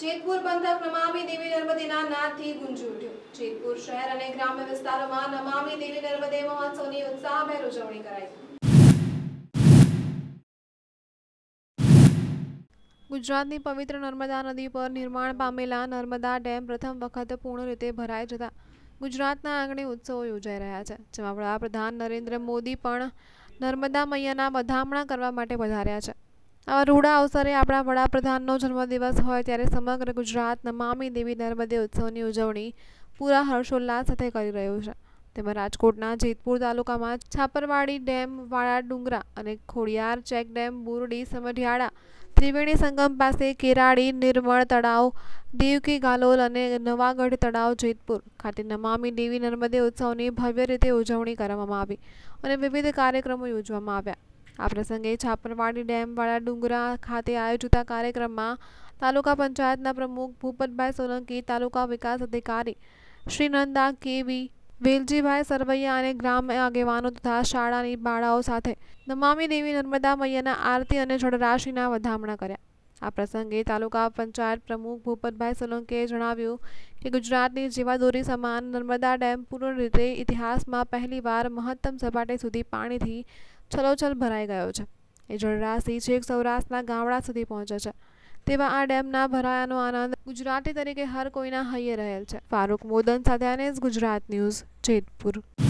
જેતપુર પંથક નમામિ દેવી નર્મદેના નાદથી ગુંજી ઉઠ્યો। જેતપુર શહેર અને ગ્રામ્ય વિસ્તારોમાં નમામિ દેવી નર્મદે મહોત્સવની ઉત્સાહભેર ઉજવણી કરાઈ। ગુજરાતની પવિત્ર નર્મદા નદી પર નિર્માણ પામેલા નર્મદા ડેમ પ્રથમ વખત પૂર્ણ રીતે ભરાઈ જતા ગુજરાતના આંગણે ઉત્સવો યોજાઈ રહ્યા છે, જેમાં વડાપ્રધાન નરેન્દ્ર મોદી પણ નર્મદા મૈયાના વધામણા કરવા માટે પધાર્યા છે। आवा रूड़ा अवसरे अपना वडाप्रधाननो जन्मदिवस होय त्यारे समग्र गुजरात नमामी देवी नर्मदे उत्सवनी उजवणी पूरा हर्षोल्लास साथे करी रह्यो छे। तेमां राजकोटना जेतपुर तालुकामां छापरवाड़ी डेम, वाड़ा डुंगरा अने खोड़ियार चेक डेम, बुरडी, समढियाड़ा, त्रिवेणी संगम पासे केराड़ी, निर्मल तड़ाव, देवकी गालोल अने नवागढ़ तड़ाव जेतपुर खाते नमामी देवी नर्मदे उत्सवनी भव्य रीते उजवणी करवामां आवी अने विविध कार्यक्रमो योजवामां आव्या। आ प्रसंगे छापरवाड़ी डेम, वाड़ा डुंगरा खाते आयोजित कार्यक्रम में तालुका पंचायतना प्रमुख भूपतभाई सोलंकी, तालुका विकास अधिकारी श्री नंदा केवी, वेलजीभाई सरवैया और ग्राम आगेवानों तथा शाला बाळाओ साथे नमामी देवी नर्मदा मैयाना आरती और जलराशिना वधामणा कर्या। आ प्रसंगे तालुका पंचायत प्रमुख भूपतभाई सोलंकीए जणाव्युं के गुजरातनी जीवादोरी समान नर्मदा डेम पूर्ण रीते इतिहास में पहली बार महत्तम सपाटे सुधी पाणीथी छलोछल भराई गयो छे। ए जलराशि छेक सौराष्ट्रना गामड़ा सुधी पहोंचे छे, तेवा आ डेमना भरायानो आनंद गुजराती तरीके हर कोईना हैये रहेल छे। फारूक मोदन साथे अनेस गुजरात न्यूज़, जेतपुर।